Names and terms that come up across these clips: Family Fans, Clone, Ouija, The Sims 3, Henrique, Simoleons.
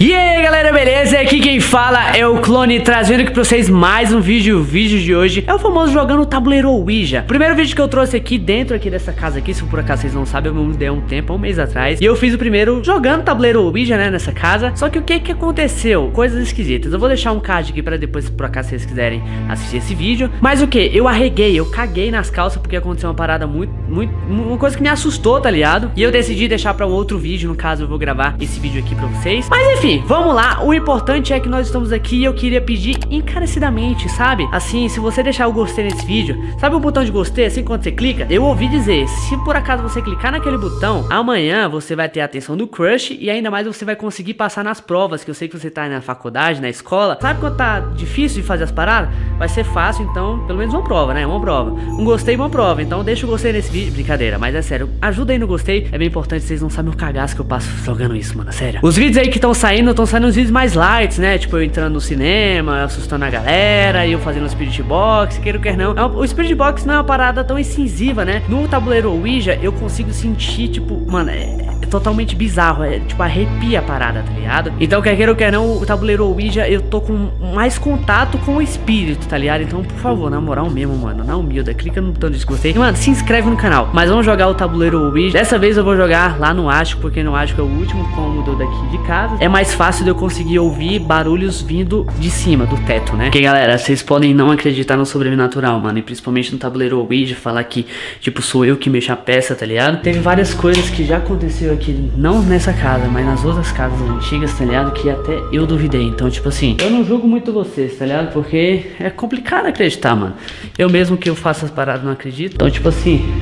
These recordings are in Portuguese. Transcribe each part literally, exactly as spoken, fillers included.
E aí galera, beleza? Aqui quem fala é o Clone, trazendo aqui pra vocês mais um vídeo. O vídeo de hoje é o famoso jogando o tabuleiro Ouija. Primeiro vídeo que eu trouxe aqui dentro aqui dessa casa aqui, se por acaso vocês não sabem, eu me mudei há um tempo, há um mês atrás. E eu fiz o primeiro jogando tabuleiro Ouija, né, nessa casa. Só que o que que aconteceu? Coisas esquisitas. Eu vou deixar um card aqui pra depois, se por acaso vocês quiserem assistir esse vídeo. Mas o que? Eu arreguei, eu caguei nas calças porque aconteceu uma parada muito, muito, uma coisa que me assustou, tá ligado? E eu decidi deixar pra um outro vídeo, no caso eu vou gravar esse vídeo aqui pra vocês. Mas enfim, vamos lá, o importante é que nós estamos aqui e eu queria pedir encarecidamente, sabe? Assim, se você deixar o gostei nesse vídeo, sabe o botão de gostei, assim, quando você clica? Eu ouvi dizer, se por acaso você clicar naquele botão, amanhã você vai ter a atenção do crush e ainda mais você vai conseguir passar nas provas, que eu sei que você tá aí na faculdade, na escola. Sabe quando tá difícil de fazer as paradas? Vai ser fácil, então, pelo menos uma prova, né? Uma prova. Um gostei e uma prova, então deixa o gostei nesse vídeo. Brincadeira, mas é sério, ajuda aí no gostei, é bem importante, vocês não sabem o cagaço que eu passo jogando isso, mano, sério. Os vídeos aí que estão saindo, estão saindo uns vídeos mais lights, né? Tipo, eu entrando no cinema, assustando a galera, e eu fazendo o Spirit Box, queira ou quer não. O Spirit Box não é uma parada tão incisiva, né? No tabuleiro Ouija, eu consigo sentir, tipo, mano, é... totalmente bizarro, é tipo, arrepia a parada, tá ligado? Então, quer queira ou quer não, o tabuleiro Ouija, eu tô com mais contato com o espírito, tá ligado? Então, por favor, na moral mesmo, mano, na humilda, clica no botão de gostei, mano, se inscreve no canal. Mas vamos jogar o tabuleiro Ouija. Dessa vez eu vou jogar lá no Ático, porque no Ático é o último cômodo daqui de casa. É mais fácil de eu conseguir ouvir barulhos vindo de cima, do teto, né? Porque, galera, vocês podem não acreditar no sobrenatural, mano, e principalmente no tabuleiro Ouija, falar que, tipo, sou eu que mexo a peça, tá ligado? Teve várias coisas que já aconteceu aqui, que não nessa casa, mas nas outras casas antigas, tá ligado? Que até eu duvidei. Então, tipo assim, eu não julgo muito vocês, tá ligado? Porque é complicado acreditar, mano. Eu mesmo que eu faço as paradas não acredito. Então, tipo assim,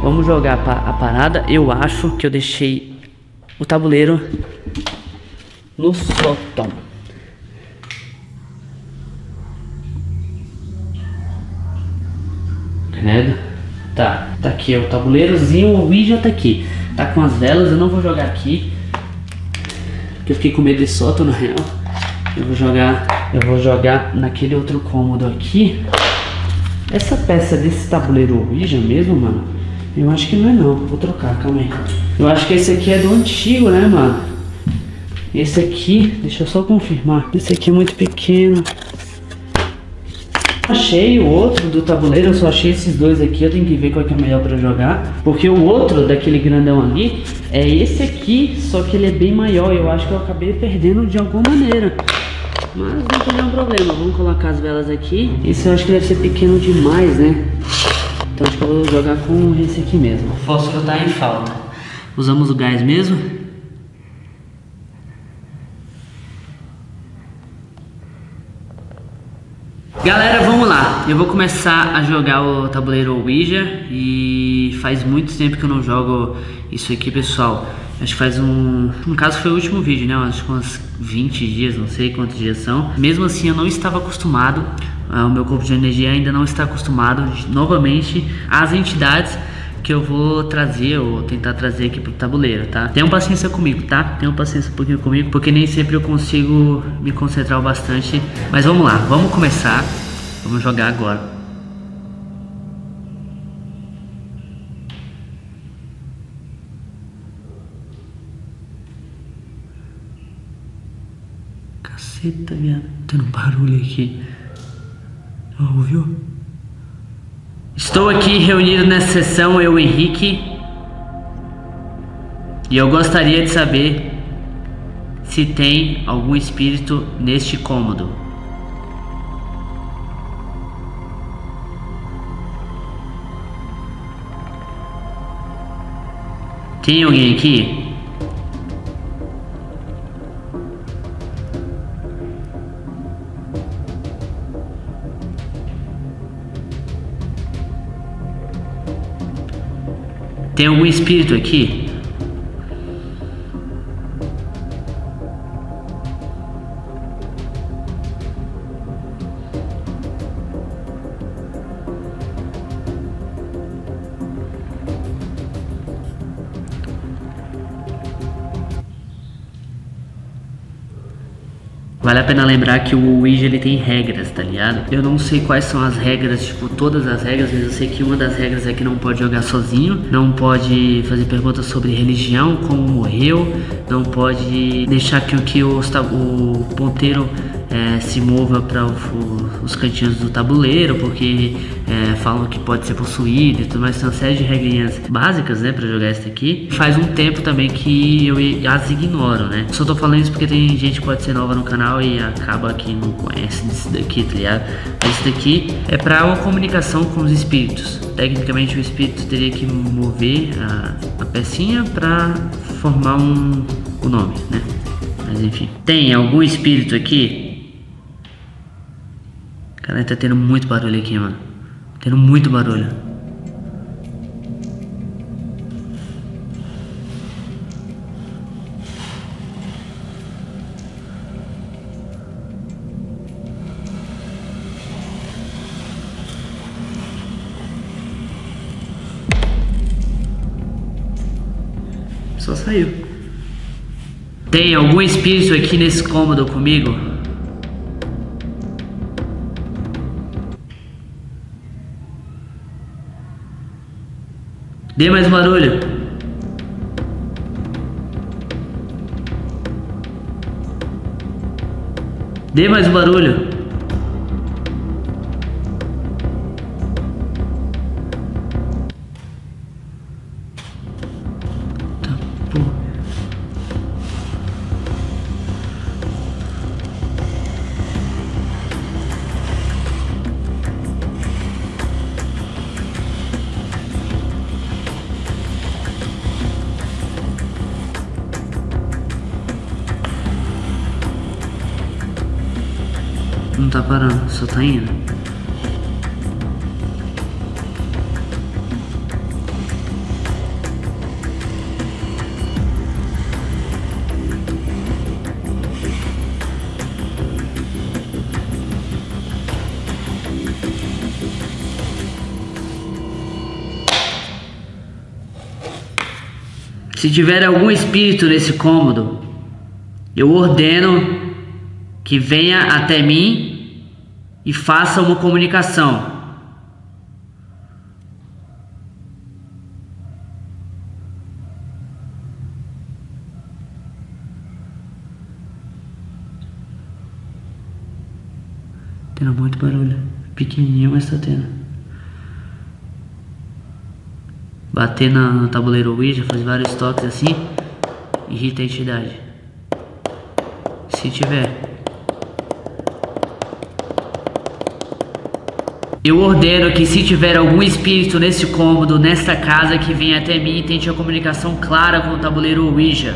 vamos jogar a parada. Eu acho que eu deixei o tabuleiro no sótão. Entendeu? Tá, tá aqui, é o tabuleirozinho, o Ouija tá aqui. Tá com as velas, eu não vou jogar aqui porque eu fiquei com medo de sótão, na real. Eu vou jogar, eu vou jogar naquele outro cômodo aqui. Essa peça desse tabuleiro Ouija mesmo, mano, eu acho que não é não, vou trocar, calma aí. Eu acho que esse aqui é do antigo, né, mano? Esse aqui, deixa eu só confirmar. Esse aqui é muito pequeno. Achei o outro do tabuleiro, eu só achei esses dois aqui, eu tenho que ver qual que é melhor pra jogar. Porque o outro, daquele grandão ali, é esse aqui, só que ele é bem maior, eu acho que eu acabei perdendo de alguma maneira. Mas não tem nenhum problema, vamos colocar as velas aqui. Esse eu acho que deve ser pequeno demais, né? Então acho que eu vou jogar com esse aqui mesmo. O fósforo tá em falta. Usamos o gás mesmo. Galera, vamos lá, eu vou começar a jogar o tabuleiro Ouija e faz muito tempo que eu não jogo isso aqui, pessoal. Acho que faz um... no caso foi o último vídeo, né? Acho que uns vinte dias, não sei quantos dias são. Mesmo assim eu não estava acostumado, o meu corpo de energia ainda não está acostumado novamente às entidades que eu vou trazer, ou tentar trazer aqui pro tabuleiro, tá? Tenham paciência comigo, tá? Tenham paciência um pouquinho comigo, porque nem sempre eu consigo me concentrar bastante. Mas vamos lá, vamos começar. Vamos jogar agora. Caceta, minha... tendo um barulho aqui. Oh, ouviu? Estou aqui reunido nessa sessão, eu, Henrique, e eu gostaria de saber se tem algum espírito neste cômodo. Tem alguém aqui? Tem algum espírito aqui? Vale a pena lembrar que o Ouija ele tem regras, tá ligado? Eu não sei quais são as regras, tipo, todas as regras, mas eu sei que uma das regras é que não pode jogar sozinho, não pode fazer perguntas sobre religião, como morreu, não pode deixar que o, que o, o ponteiro é, se mova para os cantinhos do tabuleiro, porque é, falam que pode ser possuído e tudo mais. São uma série de regrinhas básicas, né, pra jogar isso aqui. Faz um tempo também que eu as ignoro, né? Só tô falando isso porque tem gente que pode ser nova no canal e acaba que não conhece disso daqui, tá ligado? Isso daqui é para uma comunicação com os espíritos. Tecnicamente o espírito teria que mover a, a pecinha para formar um, o nome, né? Mas enfim. Tem algum espírito aqui? Caralho, tá tendo muito barulho aqui, mano. Tendo muito barulho. Só saiu. Tem algum espírito aqui nesse cômodo comigo? Dê mais barulho. Dê mais barulho. Não tá parando, só tá indo. Se tiver algum espírito nesse cômodo, eu ordeno que venha até mim e faça uma comunicação. Tendo muito barulho. Pequenininho, mas tá tendo. Bater no tabuleiro Ouija, fazer vários toques assim, irrita a entidade. Se tiver... Eu ordeno que se tiver algum espírito nesse cômodo, nesta casa, que venha até mim e tente a comunicação clara com o tabuleiro Ouija.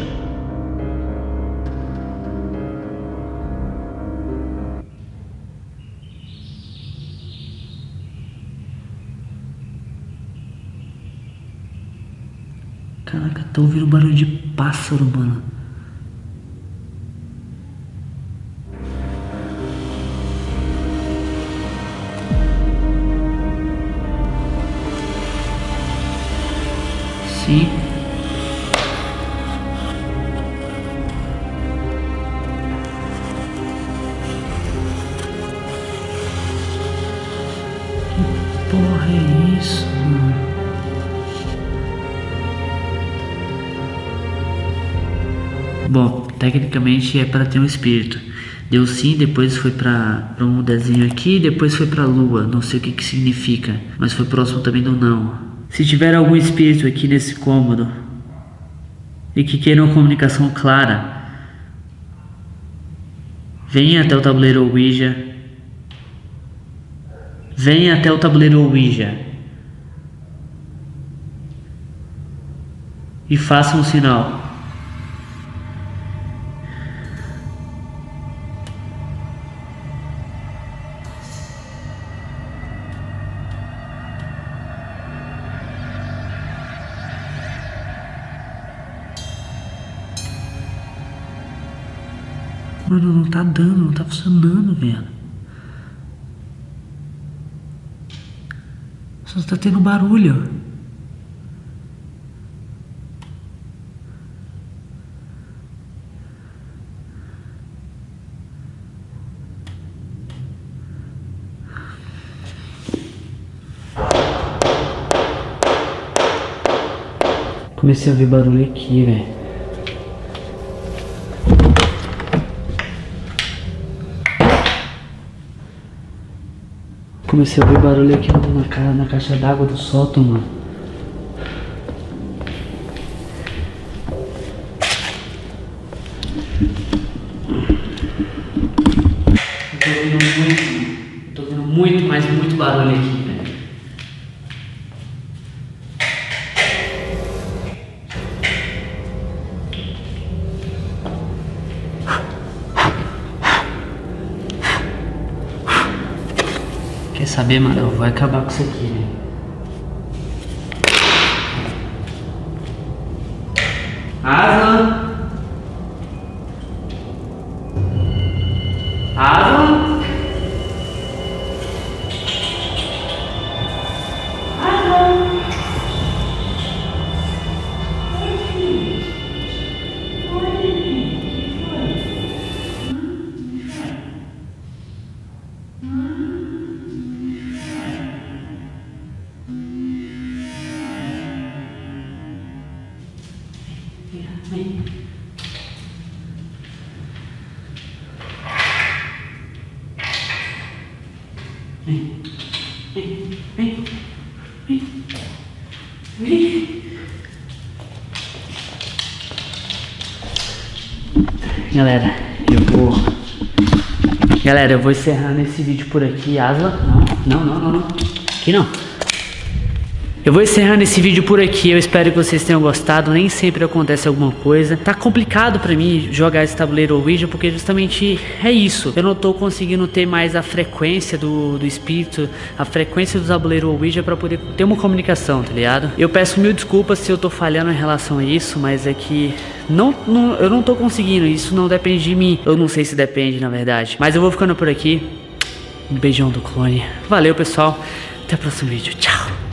Caraca, tô ouvindo um barulho de pássaro, mano. Sim. Que porra é isso, mano? Bom, tecnicamente é para ter um espírito. Deu sim, depois foi pra, pra um desenho aqui, depois foi pra lua. Não sei o que que significa, mas foi próximo também do não. Se tiver algum espírito aqui nesse cômodo e que queira uma comunicação clara, venha até o tabuleiro Ouija. Venha até o tabuleiro Ouija e faça um sinal. Mano, não tá dando, não tá funcionando, velho. Só tá tendo barulho. Comecei a ouvir barulho aqui, velho. Comecei a ouvir barulho aqui na, ca na caixa d'água do sótão, mano. Eu tô ouvindo muito, eu tô ouvindo muito, mas muito barulho aqui, velho. Saber, mano, eu vou acabar com isso aqui, né? Aslan! Aslan! Aslan! Vem, vem, vem, vem, vem. Galera, eu vou... Galera, eu vou encerrando esse vídeo por aqui. Asla, não, não, não, não, não. Aqui não. Eu vou encerrando esse vídeo por aqui, eu espero que vocês tenham gostado, nem sempre acontece alguma coisa. Tá complicado pra mim jogar esse tabuleiro Ouija, porque justamente é isso. Eu não tô conseguindo ter mais a frequência do, do espírito, a frequência do tabuleiro Ouija pra poder ter uma comunicação, tá ligado? Eu peço mil desculpas se eu tô falhando em relação a isso, mas é que não, não, eu não tô conseguindo, isso não depende de mim. Eu não sei se depende, na verdade. Mas eu vou ficando por aqui, um beijão do clone. Valeu, pessoal, até o próximo vídeo, tchau!